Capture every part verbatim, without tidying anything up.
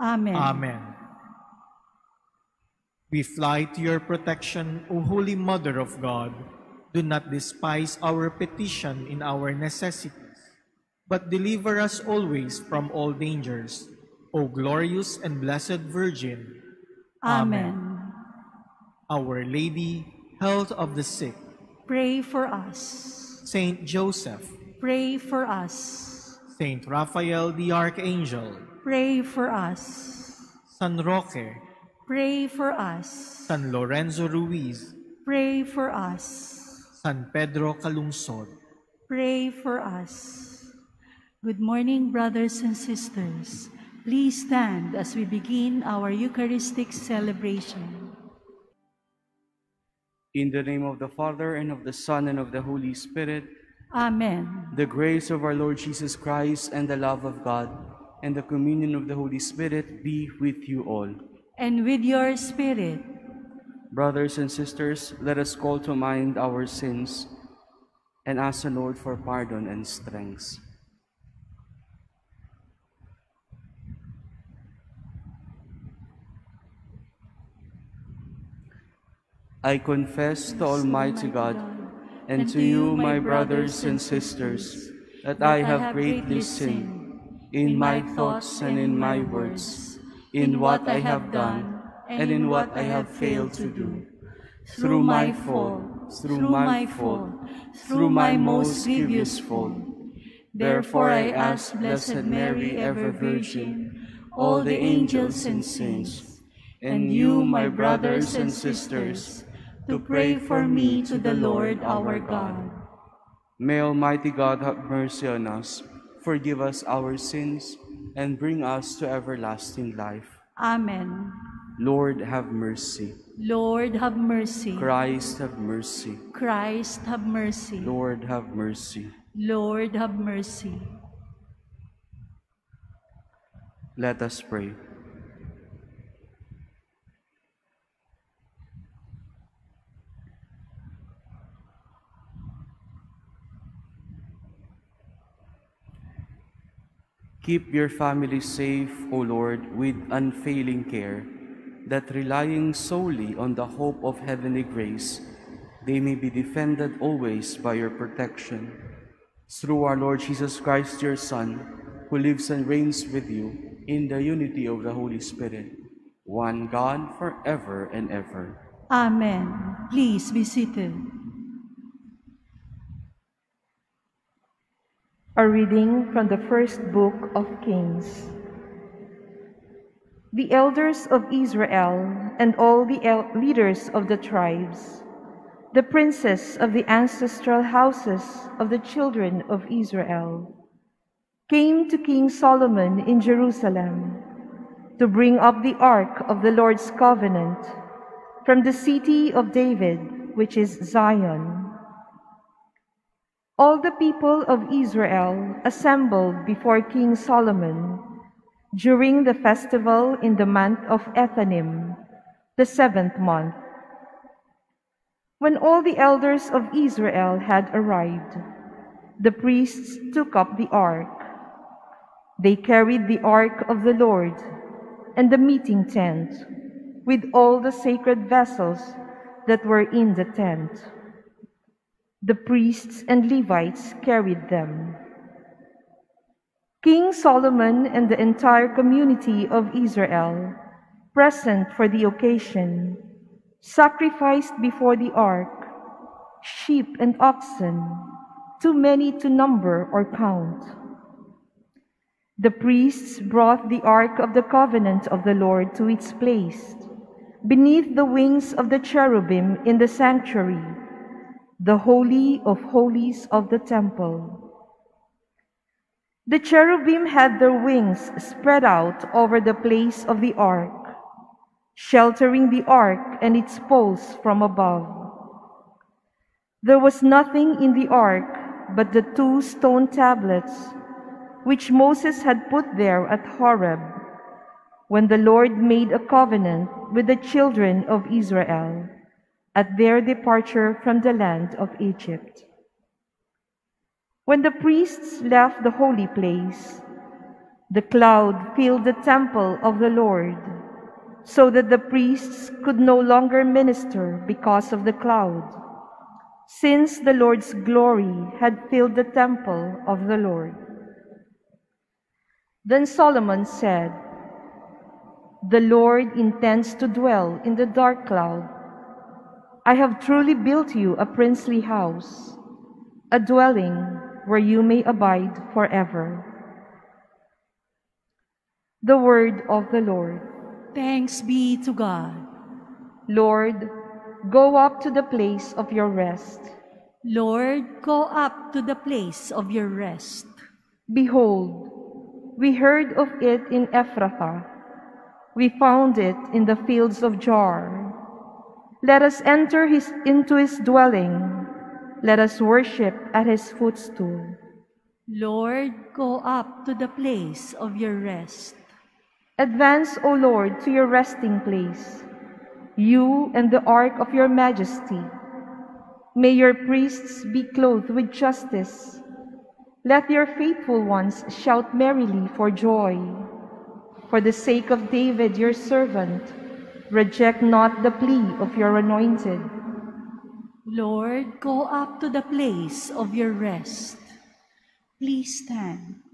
Amen. Amen. We fly to your protection, O Holy Mother of God. Do not despise our petition in our necessities, but deliver us always from all dangers, O glorious and blessed Virgin. Amen. Our Lady, health of the sick, pray for us. Saint Joseph, pray for us. Saint Raphael the Archangel, pray for us. San Roque, pray for us. San Lorenzo Ruiz, pray for us. San Pedro Calungsod, pray for us. Good morning, brothers and sisters. Please stand as we begin our Eucharistic celebration. In the name of the Father, and of the Son, and of the Holy Spirit. Amen. The grace of our Lord Jesus Christ, and the love of God, and the communion of the Holy Spirit be with you all. And with your spirit. Brothers and sisters, let us call to mind our sins, and ask the Lord for pardon and strength. I confess to Almighty God, and to you, my brothers and sisters, that I have greatly sinned, in my thoughts and in my words, in what I have done, and in what I have failed to do. Through my fault, through my fault, through my most grievous fault. Therefore I ask Blessed Mary, ever Virgin, all the angels and saints, and you, my brothers and sisters, to pray for me to the Lord our God. May Almighty God have mercy on us, forgive us our sins, and bring us to everlasting life. Amen. Lord, have mercy. Lord, have mercy. Christ, have mercy. Christ, have mercy. Lord, have mercy. Lord, have mercy. Let us pray. Keep your family safe, O Lord, with unfailing care, that relying solely on the hope of heavenly grace, they may be defended always by your protection. Through our Lord Jesus Christ, your Son, who lives and reigns with you in the unity of the Holy Spirit, one God forever and ever. Amen. Please be seated. A reading from the first book of Kings. The elders of Israel and all the leaders of the tribes the princes of the ancestral houses of the children of Israel, came to King Solomon in Jerusalem to bring up the ark of the Lord's covenant from the city of David, which is Zion. All the people of Israel assembled before King Solomon during the festival in the month of Ethanim, the seventh month. When all the elders of Israel had arrived, the priests took up the ark. They carried the ark of the Lord and the meeting tent with all the sacred vessels that were in the tent. The priests and Levites carried them. King Solomon and the entire community of Israel, present for the occasion, sacrificed before the ark sheep and oxen, too many to number or count. The priests brought the ark of the covenant of the Lord to its place, beneath the wings of the cherubim in the sanctuary, the holy of holies of the temple. The cherubim had their wings spread out over the place of the ark, sheltering the ark and its poles from above. There was nothing in the ark but the two stone tablets which Moses had put there at Horeb, when the Lord made a covenant with the children of Israel at their departure from the land of Egypt. When the priests left the holy place, the cloud filled the temple of the Lord, so that the priests could no longer minister because of the cloud, since the Lord's glory had filled the temple of the Lord. Then Solomon said, "The Lord intends to dwell in the dark cloud. I have truly built you a princely house, a dwelling where you may abide forever." The word of the Lord. Thanks be to God. Lord, go up to the place of your rest. Lord, go up to the place of your rest. Behold, we heard of it in Ephrathah. We found it in the fields of Jaar. Let us enter his, into his dwelling. Let us worship at his footstool. Lord, go up to the place of your rest. Advance, O Lord, to your resting place, you and the ark of your majesty. May your priests be clothed with justice. Let your faithful ones shout merrily for joy. For the sake of David, your servant, reject not the plea of your anointed. Lord, go up to the place of your rest. Please stand.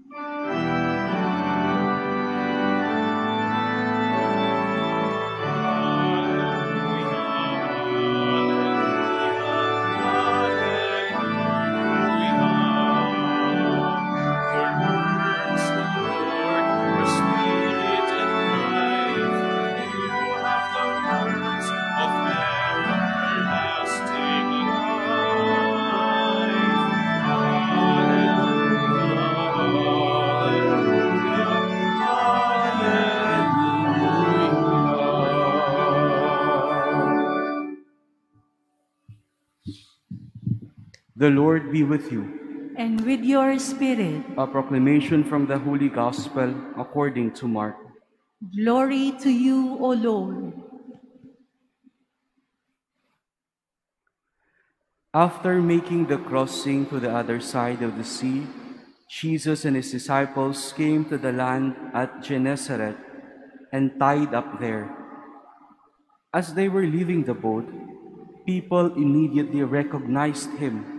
The Lord be with you. And with your spirit. A proclamation from the Holy Gospel according to Mark. Glory to you, O Lord. After making the crossing to the other side of the sea, Jesus and his disciples came to the land at Gennesaret and tied up there. As they were leaving the boat, people immediately recognized him.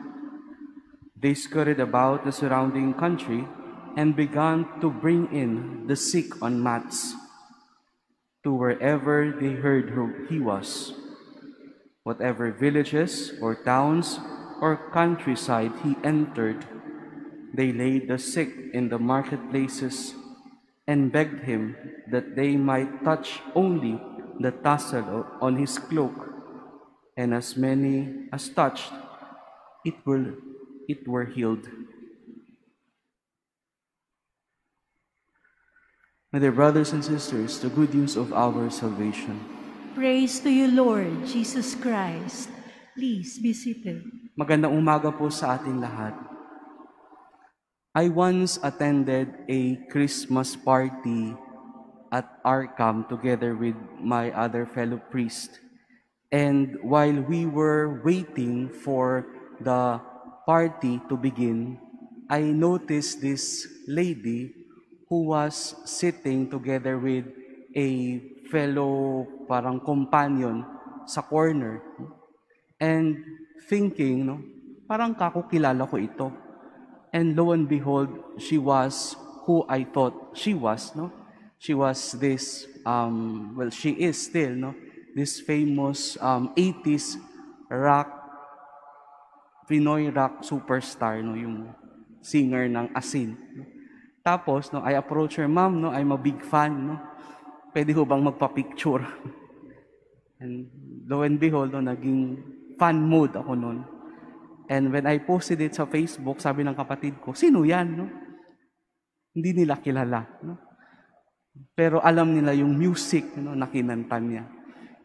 They scurried about the surrounding country and began to bring in the sick on mats to wherever they heard who he was. Whatever villages or towns or countryside he entered, they laid the sick in the marketplaces and begged him that they might touch only the tassel on his cloak, and as many as touched it were, it were healed. My dear brothers and sisters, the good news of our salvation. Praise to you, Lord Jesus Christ. Please be seated. Magandang umaga po sa ating lahat. I once attended a Christmas party at Arkham together with my other fellow priest. And while we were waiting for the party to begin, I noticed this lady who was sitting together with a fellow parang companion sa corner, and thinking, no, parang kakukilala ko ito. And lo and behold, she was who I thought she was. No, she was this, um, well, she is still, no, this famous um, eighties rock, Pinoy rock superstar, no, yung singer ng Asin. No? Tapos, no, I approach her, ma'am, no, I'm a big fan, no, pwede ho bang magpa-picture? And lo and behold, no, naging fan mode ako noon. And when I posted it sa Facebook, sabi ng kapatid ko, sino yan? No? Hindi nila kilala. No? Pero alam nila yung music, no, na kinanta niya.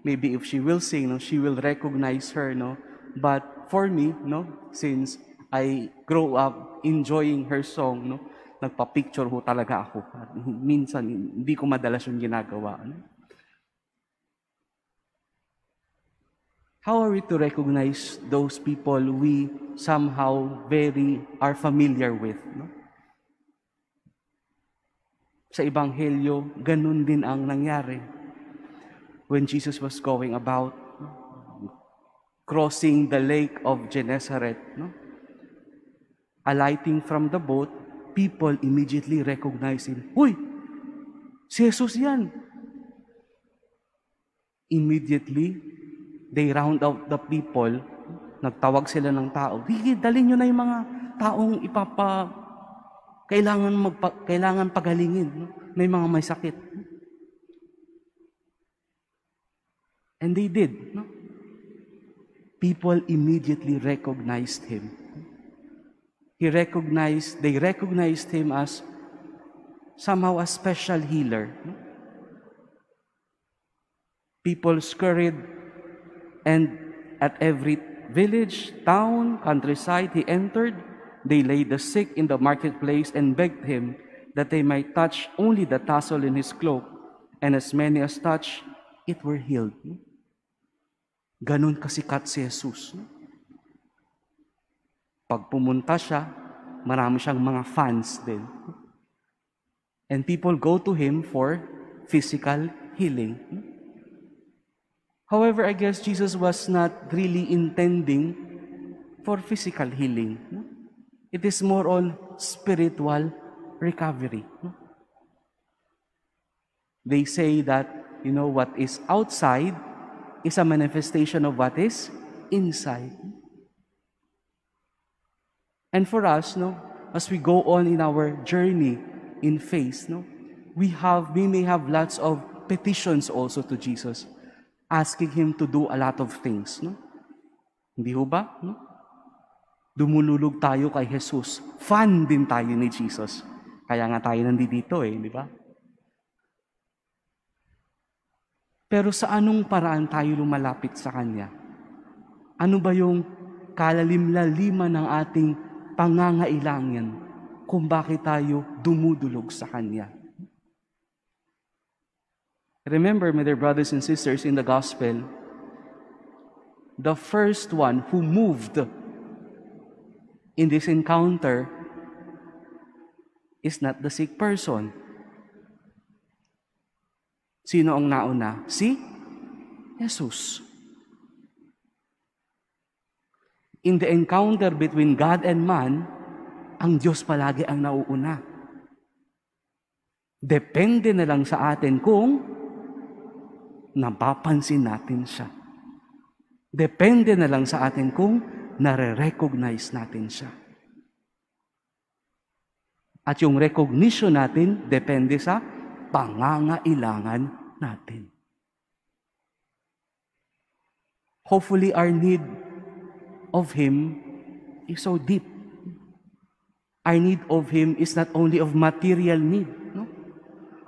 Maybe if she will sing, no, she will recognize her. No? But for me, no, since I grew up enjoying her song, no, nagpa-picture ho talaga ako. Minsan, hindi ko madalas yung ginagawa. How are we to recognize those people we somehow very are familiar with? No? Sa Ebanghelyo, ganun din ang nangyari. When Jesus was going about, no, crossing the lake of Gennesaret, no, alighting from the boat, people immediately recognize him. Uy! Si Jesus yan! Immediately, they round out the people. Nagtawag sila ng tao. Sige, dalhin nyo na yung mga taong ipapa... Kailangan, magpa... Kailangan pagalingin. May mga may sakit. And they did. No? People immediately recognized him. He recognized, they recognized him as somehow a special healer. People scurried, and at every village, town, countryside he entered, they laid the sick in the marketplace and begged him that they might touch only the tassel in his cloak, and as many as touched, it were healed. Ganun kasikat si Jesus. Pag pumunta siya, marami siyang mga fans din. And people go to him for physical healing. However, I guess Jesus was not really intending for physical healing. It is more on spiritual recovery. They say that, you know, what is outside is a manifestation of what is inside. And for us, no, as we go on in our journey in faith, no, we have, we may have lots of petitions also to Jesus, asking Him to do a lot of things. No? Hindi ho ba? No? Dumululog tayo kay Jesus. Fan din tayo ni Jesus. Kaya nga tayo nandito eh, di ba? Pero sa anong paraan tayo lumalapit sa Kanya? Ano ba yung kalalim-lalima ng ating pangangailangan kung bakit tayo dumudulog sa Kanya. Remember, my dear brothers and sisters, in the Gospel, the first one who moved in this encounter is not the sick person. Sino ang nauna? Si Jesus. In the encounter between God and man, ang Diyos palagi ang nauuna. Depende na lang sa atin kung napapansin natin siya. Depende na lang sa atin kung nare-recognize natin siya. At yung recognition natin depende sa pangangailangan natin. Hopefully, our need of Him is so deep. Our need of Him is not only of material need. No?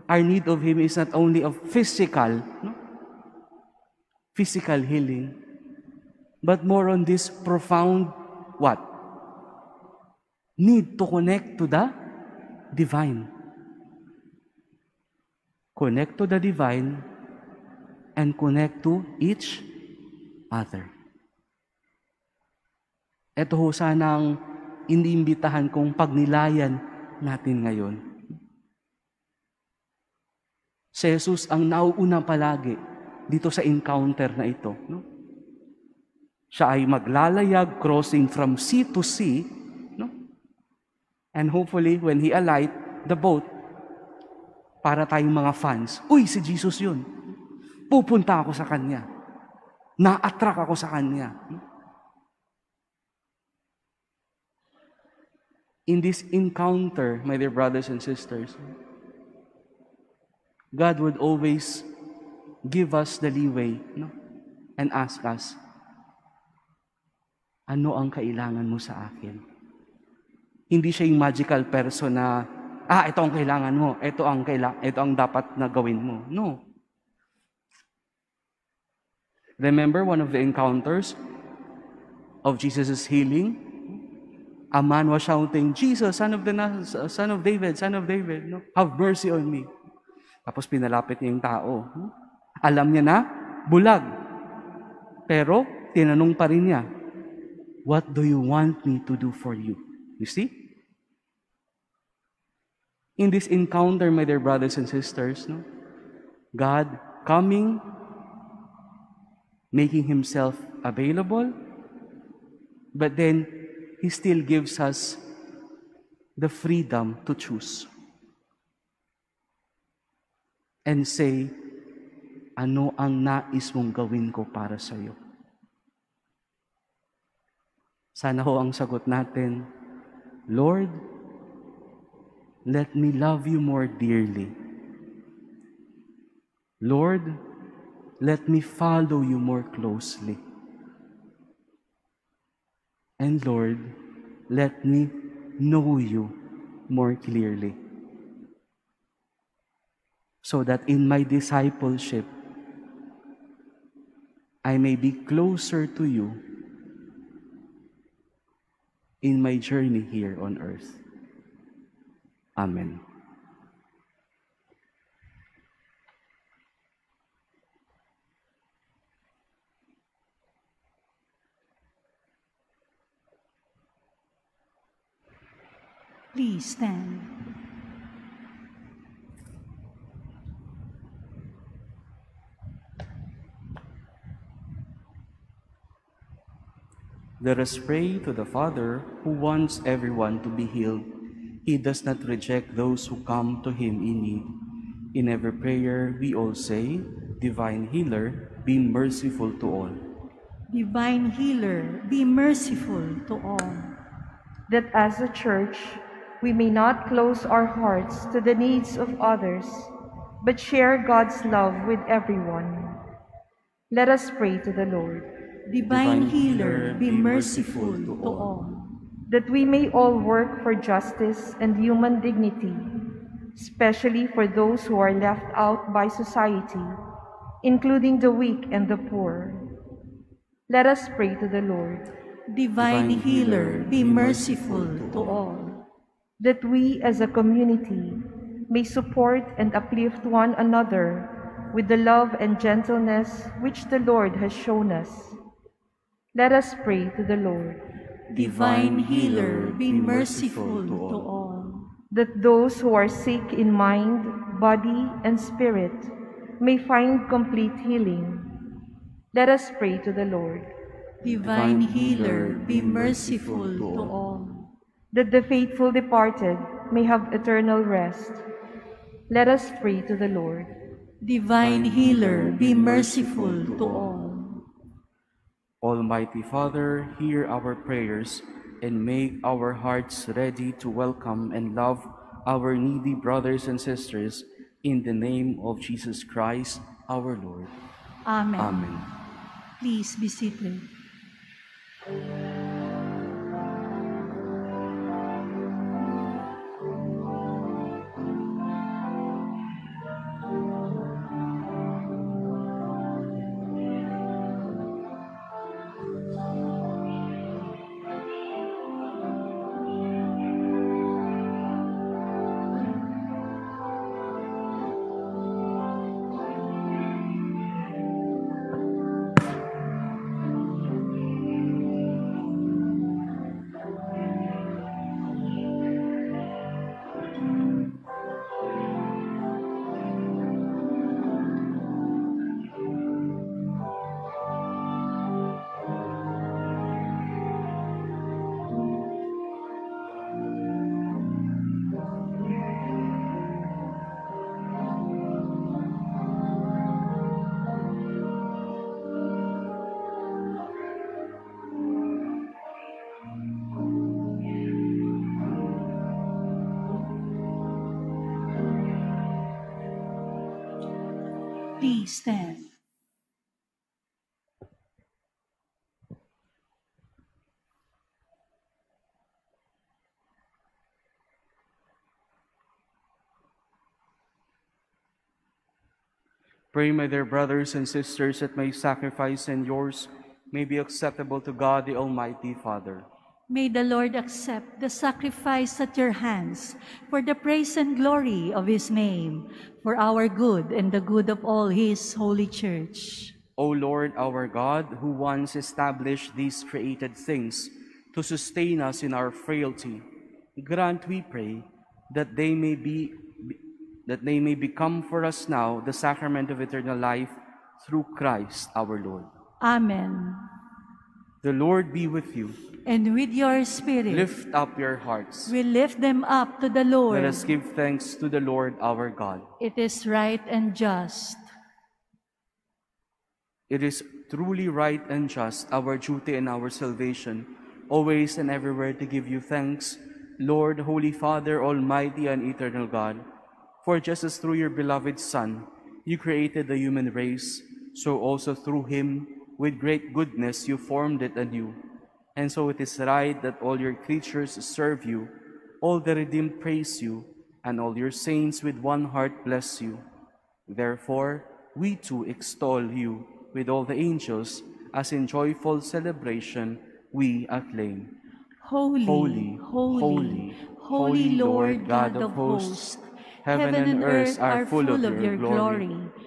Our need of Him is not only of physical, no? physical healing, but more on this profound what? Need to connect to the divine. Connect to the divine and connect to each other. Ito ho sana ang iniimbitahan kong pagnilayan natin ngayon. Si Jesus ang nauuna palagi dito sa encounter na ito. No? Siya ay maglalayag, crossing from sea to sea. No? And hopefully, when He alight the boat, para tayong mga fans, uy, si Jesus yun. Pupunta ako sa Kanya. Na-attract ako sa Kanya. In this encounter, my dear brothers and sisters, God would always give us the leeway, no? And ask us, ano ang kailangan mo sa akin? Hindi siya yung magical person na, ah, ito ang kailangan mo, ito ang, kaila- ito ang dapat na gawin mo. No. Remember one of the encounters of Jesus' healing? A man was shouting, Jesus, son of, the Naz- son of David, son of David, no? Have mercy on me. Tapos pinalapit niya yung tao. No? Alam niya na, bulag. Pero, tinanong pa rin niya, what do you want me to do for you? You see? In this encounter, my dear brothers and sisters, no? God coming, making Himself available, but then He still gives us the freedom to choose and say, ano ang nais mong gawin ko para sa iyo? Sana ho ang sagot natin, Lord, let me love you more dearly. Lord, let me follow you more closely. And Lord, let me know you more clearly, so that in my discipleship, I may be closer to you in my journey here on earth. Amen. Please stand. Let us pray to the Father who wants everyone to be healed. He does not reject those who come to Him in need. In every prayer, we all say, Divine Healer, be merciful to all. Divine Healer, be merciful to all. That as a church, we may not close our hearts to the needs of others, but share God's love with everyone. Let us pray to the Lord. Divine, Divine Healer, be, be merciful, merciful to, to all. all. That we may all work for justice and human dignity, especially for those who are left out by society, including the weak and the poor. Let us pray to the Lord. Divine, Divine Healer, be, be merciful, merciful to all. all. That we as a community may support and uplift one another with the love and gentleness which the Lord has shown us. Let us pray to the Lord. Divine Healer, be merciful to all. That those who are sick in mind, body, and spirit may find complete healing. Let us pray to the Lord. Divine Healer, be merciful to all. That the faithful departed may have eternal rest. Let us pray to the Lord. Divine Healer, be merciful to all. Almighty Father, hear our prayers and make our hearts ready to welcome and love our needy brothers and sisters in the name of Jesus Christ, our Lord. Amen. Amen. Please be seated. Please stand. Pray, my dear brothers and sisters, that my sacrifice and yours may be acceptable to God, the Almighty Father. May the Lord accept the sacrifice at your hands for the praise and glory of his name, for our good and the good of all his holy church. O Lord, our God, who once established these created things to sustain us in our frailty, grant, we pray, that they may be, that they may become for us now the sacrament of eternal life through Christ our Lord. Amen. The Lord be with you. And with your spirit. Lift up your hearts. We lift them up to the Lord. Let us give thanks to the Lord our God. It is right and just. It is truly right and just, our duty and our salvation, always and everywhere to give you thanks, Lord, Holy Father, Almighty and eternal God. For just as through your beloved Son, you created the human race, so also through him, with great goodness you formed it anew, and so it is right that all your creatures serve you, all the redeemed praise you, and all your saints with one heart bless you. Therefore, we too extol you with all the angels, as in joyful celebration we acclaim. Holy, holy, holy, holy, holy Lord God of hosts, heaven and earth are full of your glory.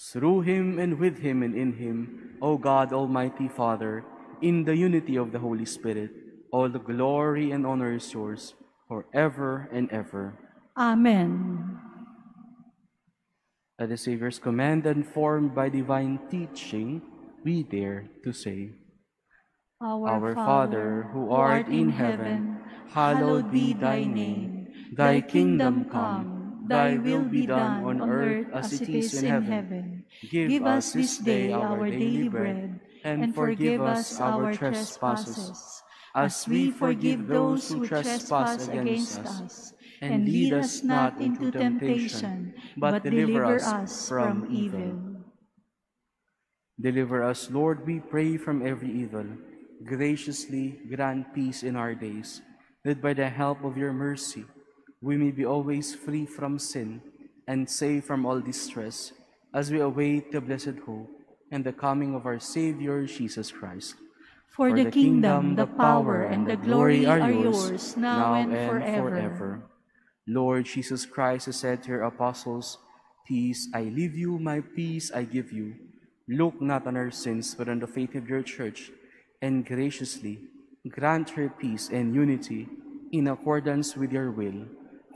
Through him, and with him, and in him, O God, Almighty Father, in the unity of the Holy Spirit, all the glory and honor is yours, forever and ever. Amen. At the Savior's command and formed by divine teaching, we dare to say, Our, Our Father, who art in heaven, hallowed be thy name. Thy kingdom come. Thy will be done on earth as it is in heaven. Give us this day our daily bread, and forgive us our trespasses, as we forgive those who trespass against us. And lead us not into temptation, but deliver us from evil. Deliver us, Lord, we pray, from every evil. Graciously grant peace in our days, that by the help of your mercy, we may be always free from sin and safe from all distress, as we await the blessed hope and the coming of our Savior, Jesus Christ. For, For the, the kingdom, the power, and the glory are yours, now and, and forever. forever. Lord Jesus Christ has said to your apostles, Peace I leave you, my peace I give you. Look not on our sins, but on the faith of your church, and graciously grant her peace and unity in accordance with your will,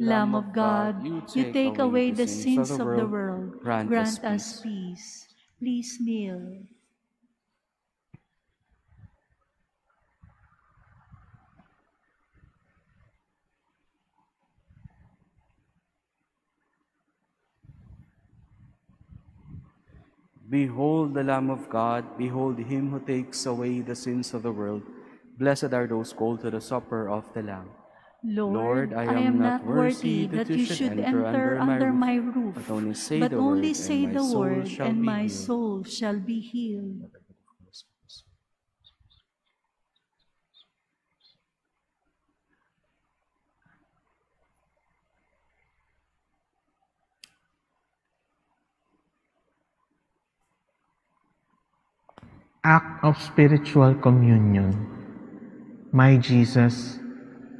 Lamb of God, you take, you take away the sins of the world, of the world. grant, grant us, peace. us peace. Please kneel. Behold the Lamb of God, behold him who takes away the sins of the world. Blessed are those called to the supper of the Lamb. Lord, Lord, I am, I am not worthy that you should enter, enter under my roof, but only say but the only word, say and, my the word and my soul shall be healed. Act of Spiritual Communion. My Jesus,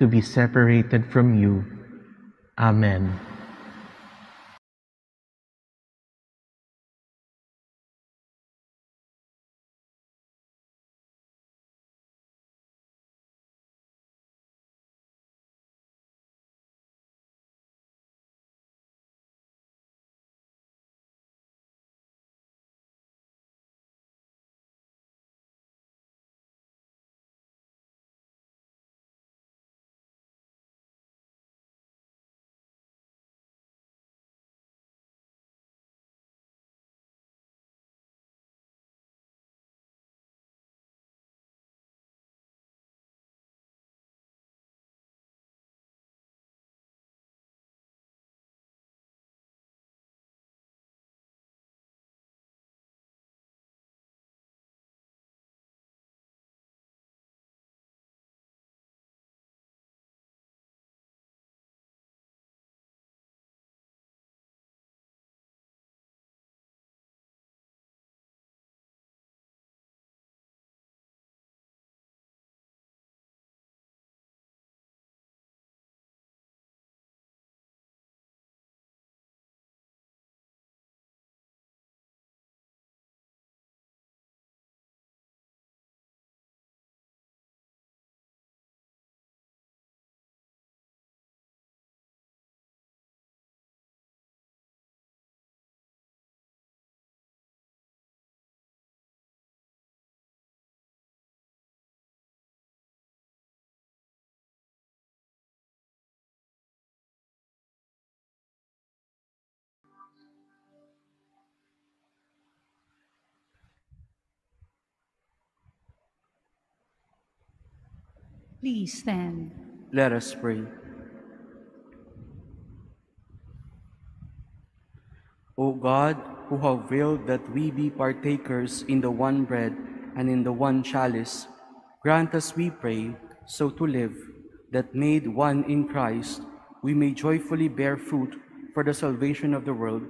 to be separated from you. Amen. Please stand. Let us pray. O God, who have willed that we be partakers in the one bread and in the one chalice, grant us, we pray, so to live, that made one in Christ, we may joyfully bear fruit for the salvation of the world,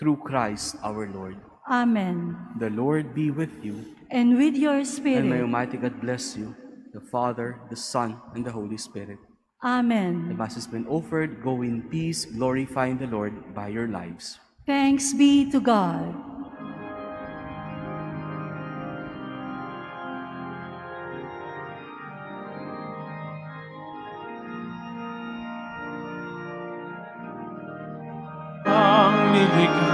through Christ our Lord. Amen. The Lord be with you. And with your spirit. And may Almighty God bless you, the Father, the Son, and the Holy Spirit. Amen. The Mass has been offered. Go in peace, glorifying the Lord by your lives. Thanks be to God. Ang